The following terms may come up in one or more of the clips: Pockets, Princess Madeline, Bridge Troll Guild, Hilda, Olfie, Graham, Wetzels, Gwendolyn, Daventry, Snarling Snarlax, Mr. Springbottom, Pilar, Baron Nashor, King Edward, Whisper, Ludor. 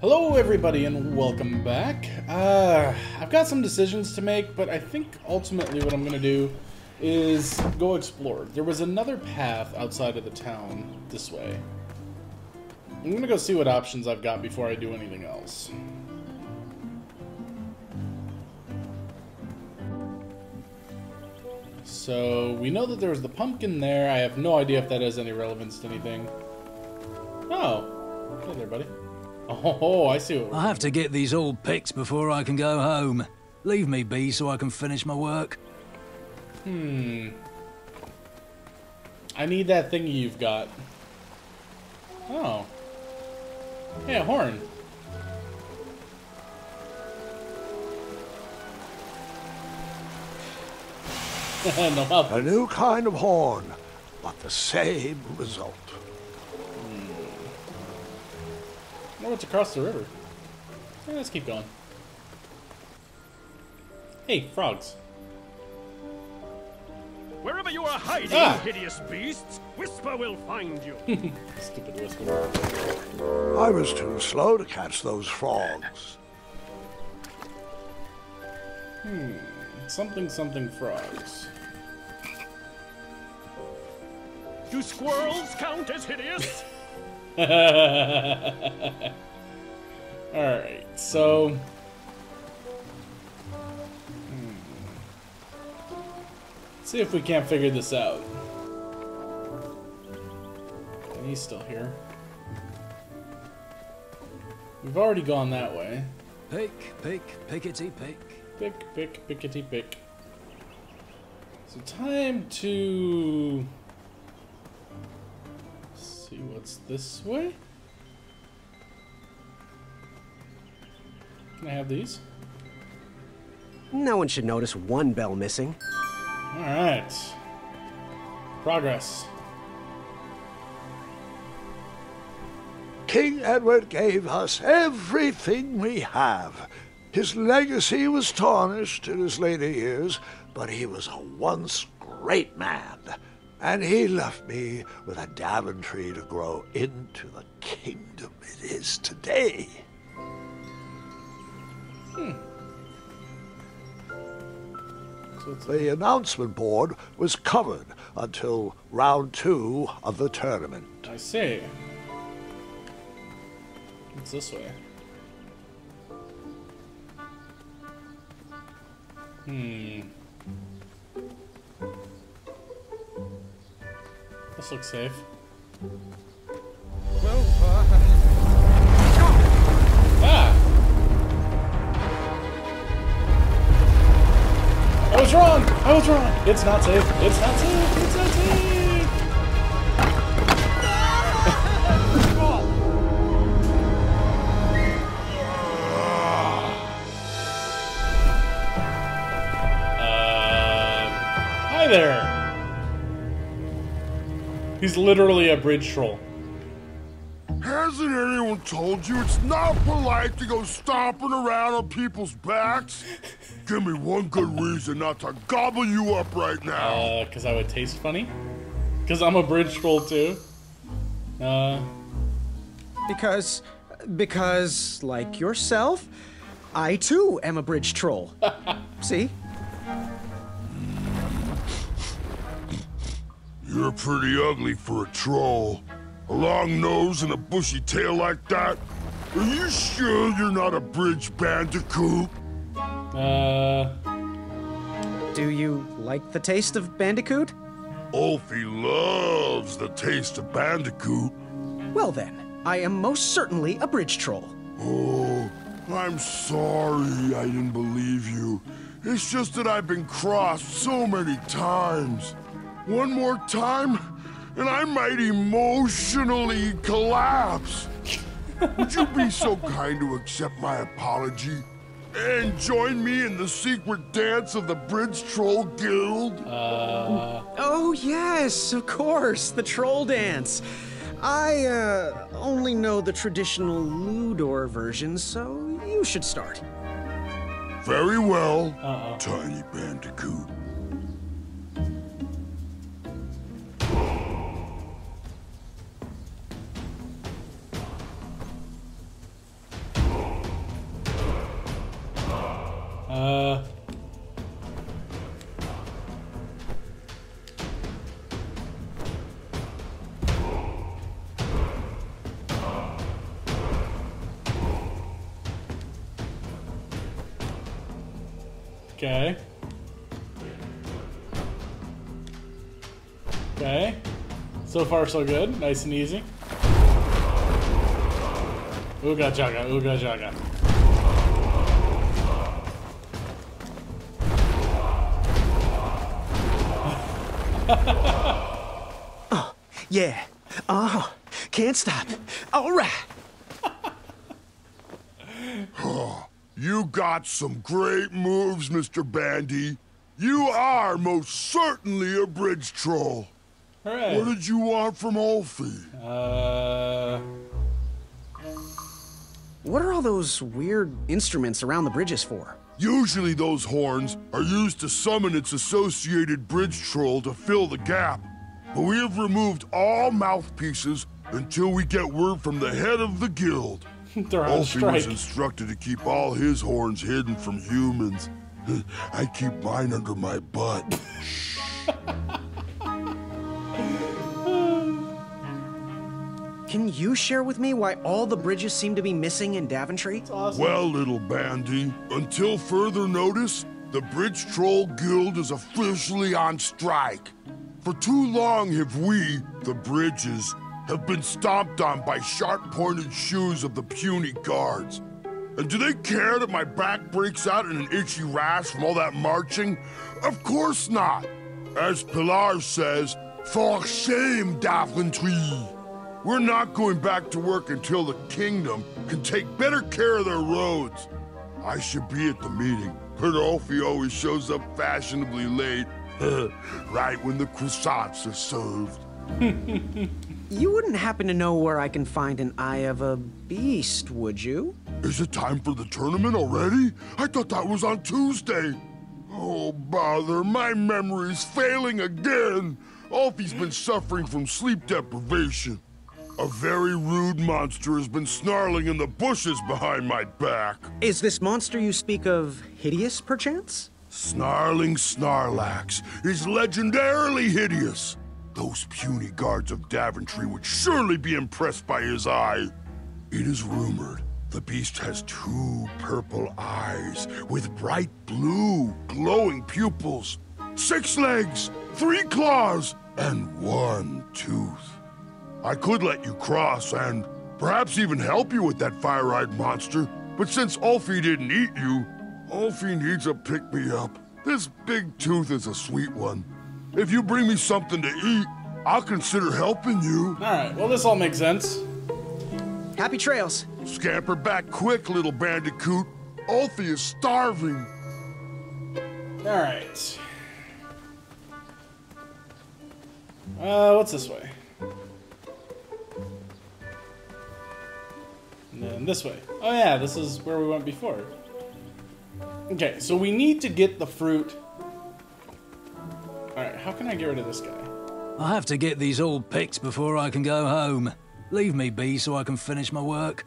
Hello everybody and welcome back. I've got some decisions to make, but I think ultimately what I'm going to do is go explore. There was another path outside of the town this way. I'm going to go see what options I've got before I do anything else. So, we know that there was the pumpkin there. I have no idea if that has any relevance to anything. Oh, hey there, buddy. Oh, I see what I have to get these all picked before I can go home. Leave me be so I can finish my work. I need that thingy you've got. Oh. Hey, a horn. No help. A new kind of horn, but the same result. Oh, it's across the river. Yeah, let's keep going. Hey, frogs. Wherever you are hiding, hideous beasts, Whisper will find you. Stupid Whisper. I was too slow to catch those frogs. Something, something frogs. Do squirrels count as hideous? Alright, so... Let's see if we can't figure this out. And he's still here. We've already gone that way. Pick, pick, pickety pick. Pick, pick, pickety pick. So time to... see what's this way? Can I have these? No one should notice one bell missing. Alright. Progress. King Edward gave us everything we have. His legacy was tarnished in his later years, but he was a once great man. And he left me with a Daventry to grow into the kingdom it is today. The announcement board was covered until round 2 of the tournament. I see. It's this way. This looks safe. Well, I was wrong! I was wrong! It's not safe! It's not safe! It's not safe! Hi there! He's literally a bridge troll. Hasn't anyone told you it's not polite to go stomping around on people's backs? Give me one good reason not to gobble you up right now. Because I would taste funny? Because I'm a bridge troll too? Because, like yourself, I too am a bridge troll. See? You're pretty ugly for a troll. A long nose and a bushy tail like that? Are you sure you're not a bridge bandicoot? Do you like the taste of bandicoot? Olfie loves the taste of bandicoot. Well then, I am most certainly a bridge troll. Oh, I'm sorry I didn't believe you. It's just that I've been crossed so many times. One more time, and I might emotionally collapse. Would you be so kind to accept my apology and join me in the secret dance of the Bridge Troll Guild? Oh, yes, of course, the troll dance. I only know the traditional Ludor version, so you should start. Very well, Tiny Bandicoot. Okay. Okay. So far, so good. Nice and easy. Ooga jaga, ooga jaga. Oh, yeah. Oh, can't stop. All right. You got some great moves, Mr. Bandy. You are most certainly a bridge troll. Hooray. What did you want from Olfie? What are all those weird instruments around the bridges for? Usually those horns are used to summon its associated bridge troll to fill the gap. But we have removed all mouthpieces until we get word from the head of the guild. Olfie was instructed to keep all his horns hidden from humans. I keep mine under my butt. Can you share with me why all the bridges seem to be missing in Daventry? Awesome. Well, little Bandy, until further notice, the Bridge Troll Guild is officially on strike. For too long have we, the bridges, have been stomped on by sharp-pointed shoes of the puny guards. And do they care that my back breaks out in an itchy rash from all that marching? Of course not. As Pilar says, for shame, Daventry. We're not going back to work until the kingdom can take better care of their roads. I should be at the meeting. Olfie always shows up fashionably late, right when the croissants are served. You wouldn't happen to know where I can find an Eye of a Beast, would you? Is it time for the tournament already? I thought that was on Tuesday. Oh, bother, my memory's failing again. Olfie's been suffering from sleep deprivation. A very rude monster has been snarling in the bushes behind my back. Is this monster you speak of hideous, perchance? Snarling Snarlax is legendarily hideous. Those puny guards of Daventry would surely be impressed by his eye. It is rumored the beast has two purple eyes with bright blue, glowing pupils, 6 legs, 3 claws, and 1 tooth. I could let you cross and perhaps even help you with that fire-eyed monster, but since Olfie didn't eat you, Olfie needs a pick-me-up. This big tooth is a sweet one. If you bring me something to eat, I'll consider helping you. All right, well, this all makes sense. Happy trails. Scamper back quick, little bandicoot. Olfie is starving. All right. What's this way? And then this way. Oh yeah, this is where we went before. Okay, so we need to get the fruit. Alright, how can I get rid of this guy? I have to get these all picked before I can go home. Leave me be so I can finish my work.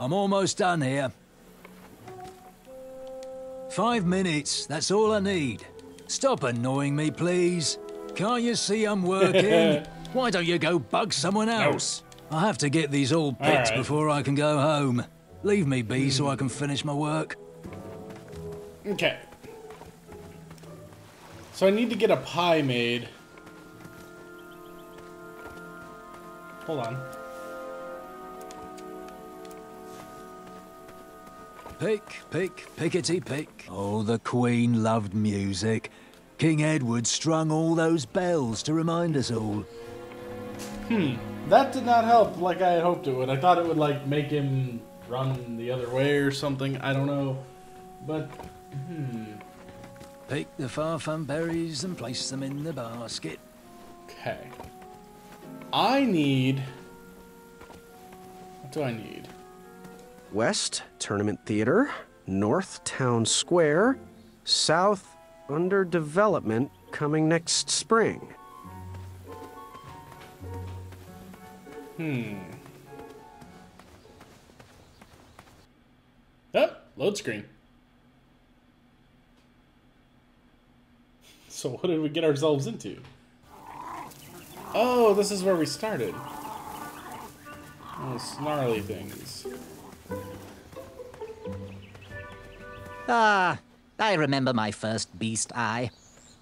I'm almost done here. 5 minutes, that's all I need. Stop annoying me, please. Can't you see I'm working? Why don't you go bug someone else? No. I have to get these all picked before I can go home. Leave me be so I can finish my work. Okay. So I need to get a pie made. Hold on. Pick, pick, pickety pick. Oh, the Queen loved music. King Edward strung all those bells to remind us all. That did not help like I had hoped it would. I thought it would, like, make him run the other way or something. I don't know. But, Pick the far-flung berries and place them in the basket. Okay. I need... What do I need? West, Tournament Theater. North, Town Square. South... Under development, coming next spring. Oh, load screen. So what did we get ourselves into? Oh, this is where we started. Little snarly things. Ah, I remember my first beast eye.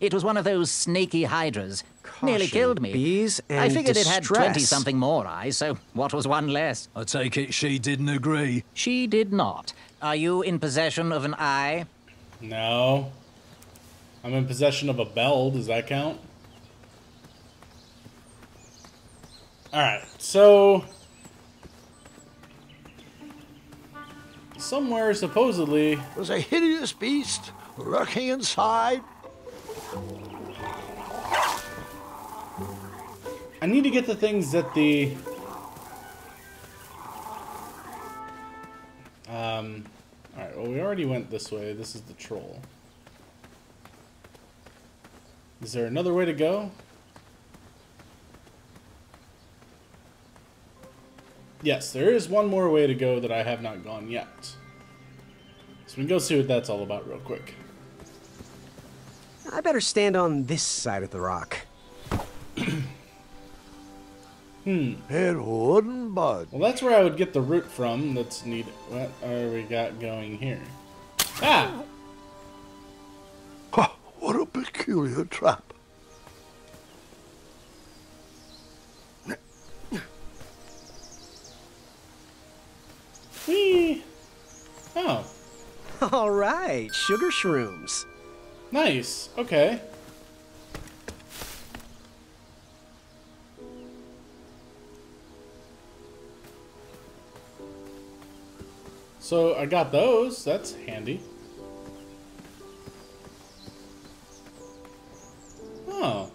It was one of those snaky hydras. Caution, nearly killed me. Bees and I figured distress. It had 20-something more eyes, so what was one less? I take it she didn't agree. She did not. Are you in possession of an eye? No. I'm in possession of a bell. Does that count? Alright, so... somewhere, supposedly, was a hideous beast lurking inside. I need to get the things that the... Alright, well, we already went this way. This is the troll. Is there another way to go? Yes, there is one more way to go that I have not gone yet. So we can go see what that's all about real quick. I better stand on this side of the rock. It wouldn't budge. Well, that's where I would get the root from that's needed. What are we got going here? Ah! Ha, what a peculiar trap. Whee! Oh. All right, sugar shrooms. Nice. Okay. So I got those. That's handy. Oh.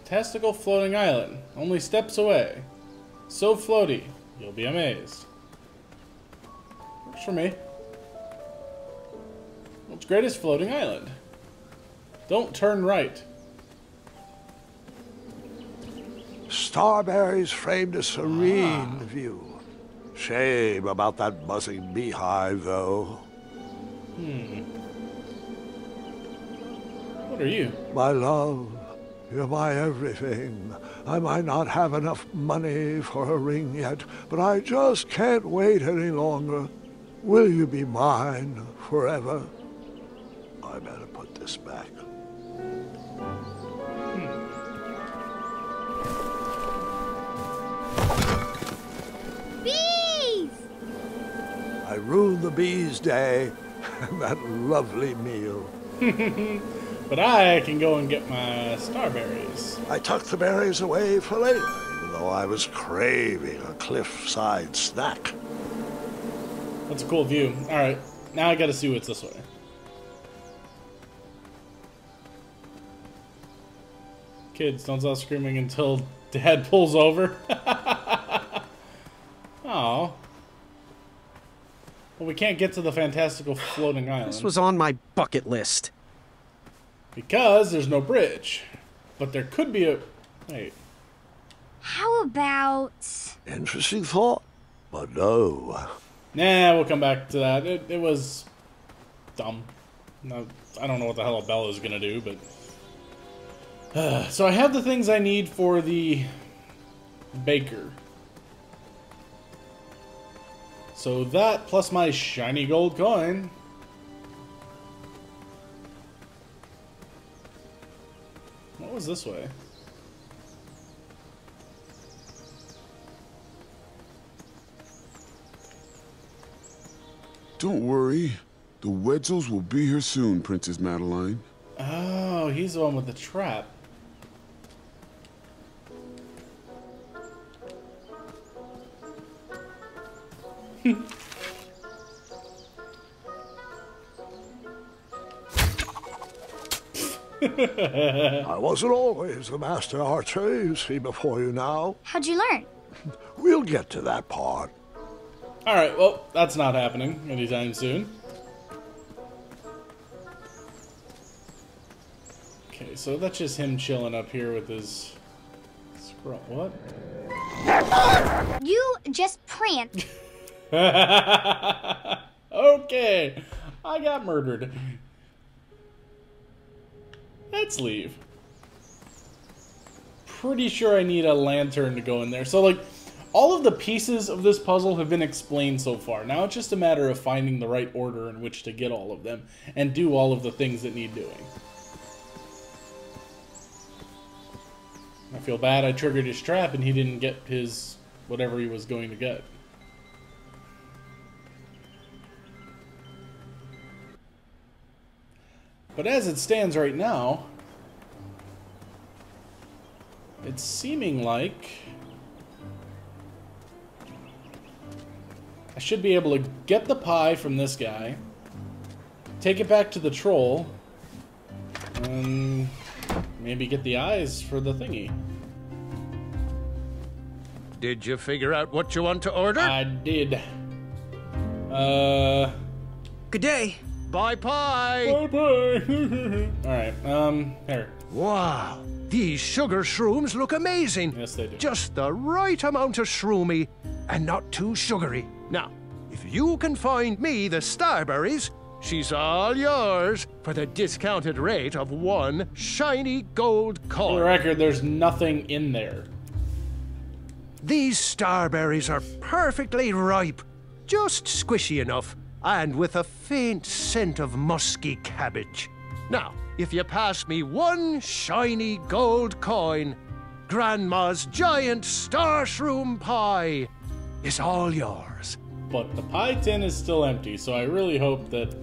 Fantastical floating island. Only steps away. So floaty. You'll be amazed. Works for me. World's greatest floating island. Don't turn right. Starberries framed a serene view. Shame about that buzzing beehive, though. What are you? My love. You're my everything. I might not have enough money for a ring yet, but I just can't wait any longer. Will you be mine forever? I better put this back. Bees! I ruined the bees' day and that lovely meal. But I can go and get my starberries. I tucked the berries away for later, even though I was craving a cliffside snack. That's a cool view. Alright, now I gotta see what's this way. Kids, don't stop screaming until Dad pulls over. Oh. Well, we can't get to the fantastical floating island. This was on my bucket list. Because there's no bridge. But there could be a... wait. How about... interesting thought, but no. Nah, we'll come back to that. It was... dumb. No, I don't know what the hell a bell is gonna do, but... so I have the things I need for the... baker. So that, plus my shiny gold coin... what was this way? Don't worry. The Wetzels will be here soon, Princess Madeline. Oh, he's the one with the trap. I wasn't always the master archer you see before you now. How'd you learn? We'll get to that part. Alright, well, that's not happening anytime soon. Okay, so that's just him chilling up here with his... scroll. What? You just pranked. Okay, I got murdered. Let's leave. Pretty sure I need a lantern to go in there. So, like, All of the pieces of this puzzle have been explained so far. Now it's just a matter of finding the right order in which to get all of them and do all of the things that need doing. I feel bad I triggered his trap and he didn't get his whatever he was going to get. But as it stands right now, it's seeming like I should be able to get the pie from this guy, take it back to the troll, and maybe get the eyes for the thingy. Did you figure out what you want to order? I did. Good day. Bye bye. Bye bye. Alright, here. Wow. These sugar shrooms look amazing. Yes, they do. Just the right amount of shroomy and not too sugary. Now, if you can find me the starberries, she's all yours for the discounted rate of one shiny gold coin. For the record, there's nothing in there. These starberries are perfectly ripe, just squishy enough, and with a faint scent of musky cabbage. Now, if you pass me one shiny gold coin, Grandma's giant star shroom pie is all yours. But the pie tin is still empty, so I really hope that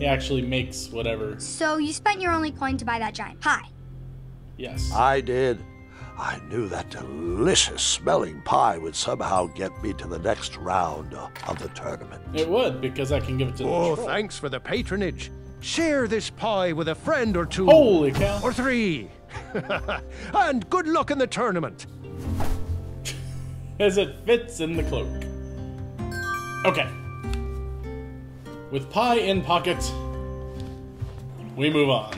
he actually makes whatever. So you spent your only coin to buy that giant pie? Yes. I did. I knew that delicious smelling pie would somehow get me to the next round of the tournament. It would, because I can give it to the troll. Oh, thanks for the patronage. Share this pie with a friend or two. Holy cow. Or three. And good luck in the tournament. As it fits in the cloak. Okay. With pie in pocket, we move on.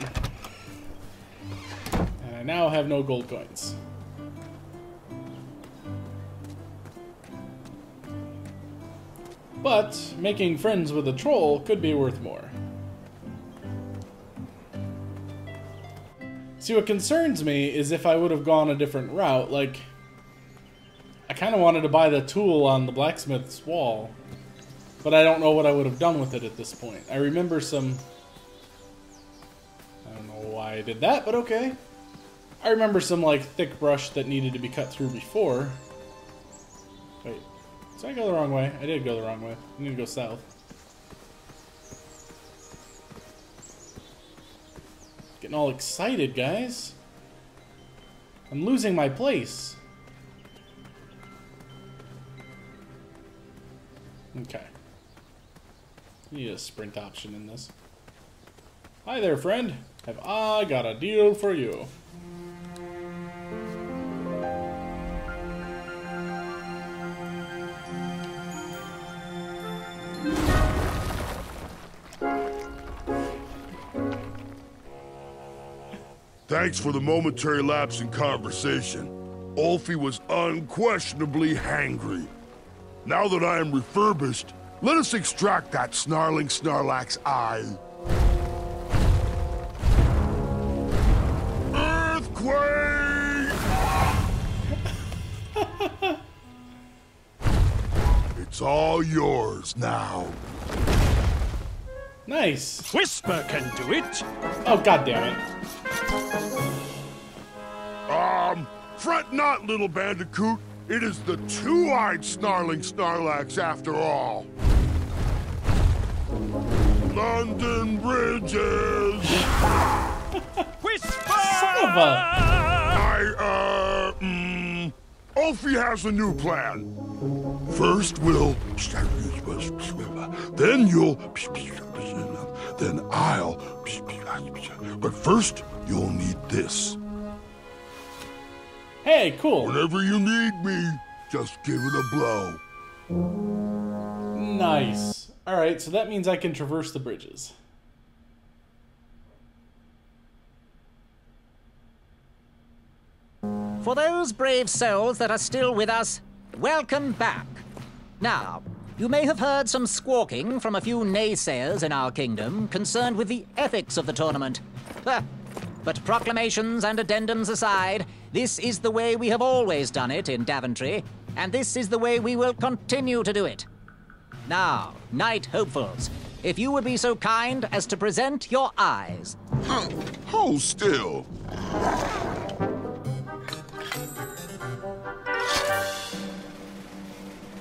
And I now have no gold coins. But making friends with a troll could be worth more. See, what concerns me is if I would have gone a different route, like, I kind of wanted to buy the tool on the blacksmith's wall, but I don't know what I would have done with it at this point. I remember some... I don't know why I did that, but okay. I remember some, like, thick brush that needed to be cut through before. Wait, did I go the wrong way? I did go the wrong way. I need to go south. Getting all excited, guys. I'm losing my place. Okay. Need a sprint option in this. Hi there, friend. Have I got a deal for you? Thanks for the momentary lapse in conversation. Olfie was unquestionably hangry. Now that I am refurbished, let us extract that Snarling Snarlax eye. Earthquake! It's all yours now. Nice. Whisper can do it. Oh, goddammit. Fret not, little bandicoot. It is the two-eyed Snarling Snarlax, after all. London Bridges! Whisper! Son of a... Olfie has a new plan. First we'll... Then you'll... Then I'll... But first, you'll need this. Hey, cool. Whenever you need me, just give it a blow. Nice. Alright, so that means I can traverse the bridges. For those brave souls that are still with us, welcome back. Now, you may have heard some squawking from a few naysayers in our kingdom concerned with the ethics of the tournament. But proclamations and addendums aside, this is the way we have always done it in Daventry, and this is the way we will continue to do it. Now, Night Hopefuls, if you would be so kind as to present your eyes. Hold still.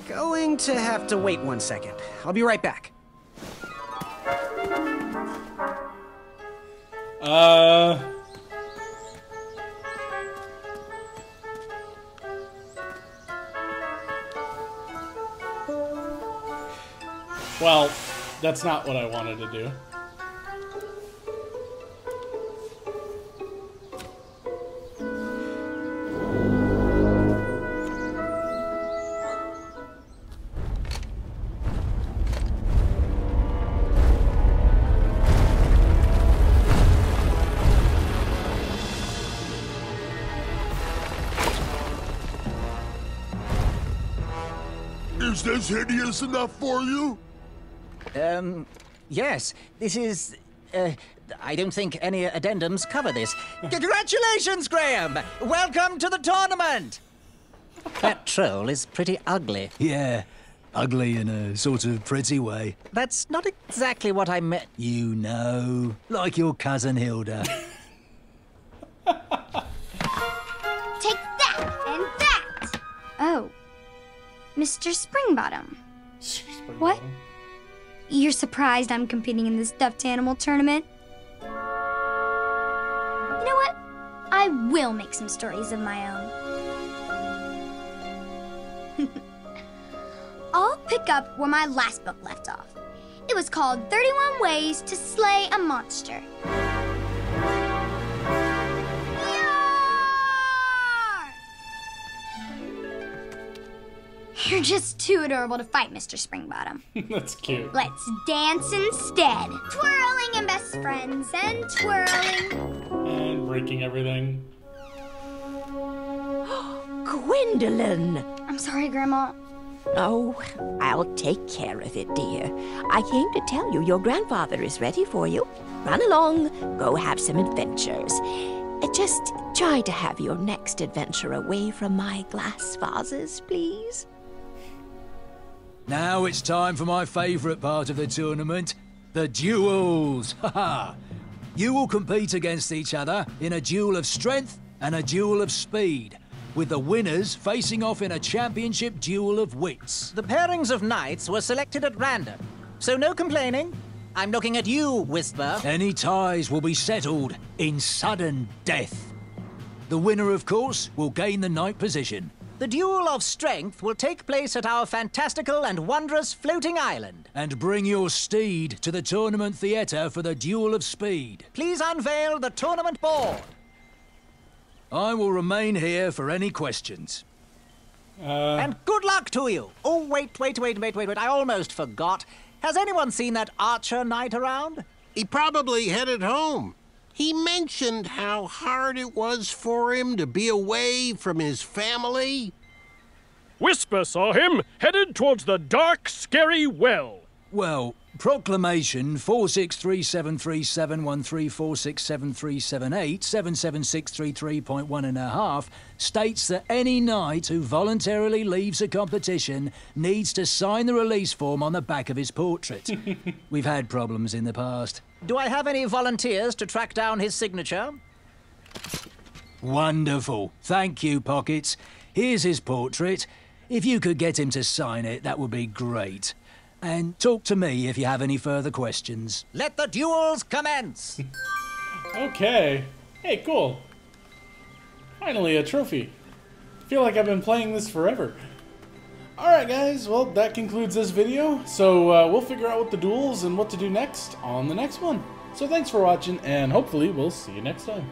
Going to have to wait 1 second. I'll be right back. Well, that's not what I wanted to do. Is this hideous enough for you? Yes. This is, I don't think any addendums cover this. Congratulations, Graham! Welcome to the tournament! That troll is pretty ugly. Yeah, ugly in a sort of pretty way. That's not exactly what I meant. You know, like your cousin Hilda. Take that and that! Oh. Mr. Springbottom. What? You're surprised I'm competing in this stuffed animal tournament? You know what? I will make some stories of my own. I'll pick up where my last book left off. It was called 31 Ways to Slay a Monster. You're just too adorable to fight, Mr. Springbottom. That's cute. Let's dance instead. Twirling and best friends and twirling. And breaking everything. Gwendolyn! I'm sorry, Grandma. Oh, I'll take care of it, dear. I came to tell you your grandfather is ready for you. Run along, go have some adventures. Just try to have your next adventure away from my glass vases, please. Now it's time for my favourite part of the tournament, the duels. Ha! You will compete against each other in a duel of strength and a duel of speed, with the winners facing off in a championship duel of wits. The pairings of knights were selected at random, so no complaining. I'm looking at you, Whisper. Any ties will be settled in sudden death. The winner, of course, will gain the knight position. The duel of strength will take place at our fantastical and wondrous floating island. And bring your steed to the tournament theatre for the duel of speed. Please unveil the tournament board. I will remain here for any questions. And good luck to you. Oh, wait. I almost forgot. Has anyone seen that archer knight around? He probably headed home. He mentioned how hard it was for him to be away from his family. Whisper saw him headed towards the dark, scary well. Well, Proclamation 4637371346737877633.1.5 states that any knight who voluntarily leaves a competition needs to sign the release form on the back of his portrait. We've had problems in the past. Do I have any volunteers to track down his signature? Wonderful. Thank you, Pockets. Here's his portrait. If you could get him to sign it, that would be great. And talk to me if you have any further questions. Let the duels commence! Okay. Hey, cool. Finally a trophy. I feel like I've been playing this forever. Alright guys, well that concludes this video. So we'll figure out what the duels and what to do next on the next one. So thanks for watching and hopefully we'll see you next time.